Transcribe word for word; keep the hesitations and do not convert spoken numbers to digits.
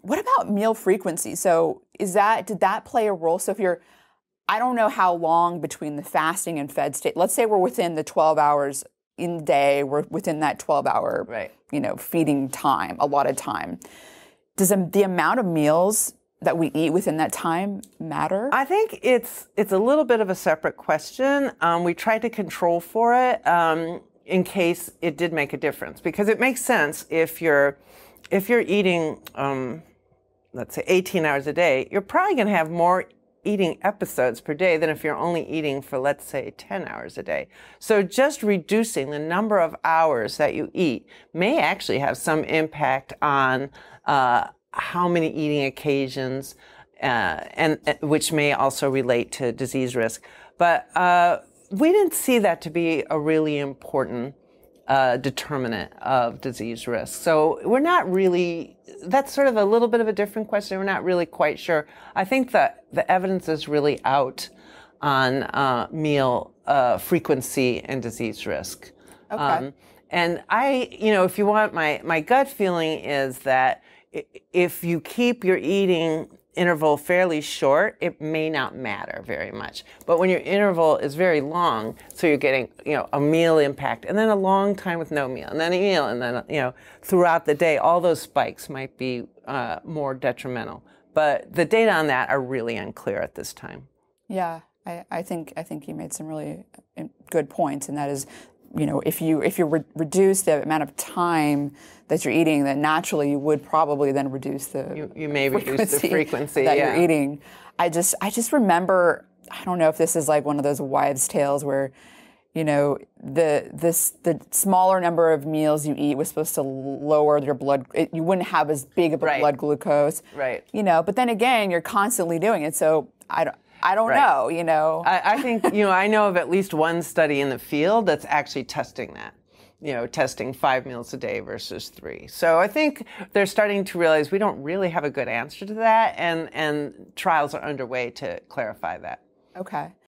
What about meal frequency? So is that, did that play a role? So if you're, I don't know how long between the fasting and fed state, let's say we're within the twelve hours in the day, we're within that twelve hour, right, you know, feeding time, a lot of time. Does the amount of meals that we eat within that time matter? I think it's it's a little bit of a separate question. Um, we tried to control for it um, in case it did make a difference, because it makes sense if you're if you're eating, um, let's say, eighteen hours a day, you're probably going to have more eating episodes per day than if you're only eating for, let's say, ten hours a day. So just reducing the number of hours that you eat may actually have some impact on uh, how many eating occasions, uh, and uh, which may also relate to disease risk. But uh, we didn't see that to be a really important Uh, determinant of disease risk. So we're not really, that's sort of a little bit of a different question. We're not really quite sure. I think that the evidence is really out on uh, meal uh, frequency and disease risk. Okay. Um, and I, you know, if you want, my, my gut feeling is that if you keep your eating interval fairly short, it may not matter very much. But when your interval is very long, so you're getting, you know, a meal impact, and then a long time with no meal, and then a meal, and then, you know, throughout the day, all those spikes might be uh, more detrimental. But the data on that are really unclear at this time. Yeah, I, I think I think you made some really good points, and that is, you know, if you if you re reduce the amount of time that you're eating, then naturally you would probably then reduce the you, you may reduce the frequency that yeah. you're eating. I just I just remember, I don't know if this is like one of those wives' tales where, you know, the this the smaller number of meals you eat was supposed to lower your blood. It, you wouldn't have as big of a right. blood glucose, right? You know, but then again, you're constantly doing it, so I don't. I don't right. know, you know. I, I think, you know, I know of at least one study in the field that's actually testing that, you know, testing five meals a day versus three. So I think they're starting to realize we don't really have a good answer to that, and, and trials are underway to clarify that. Okay.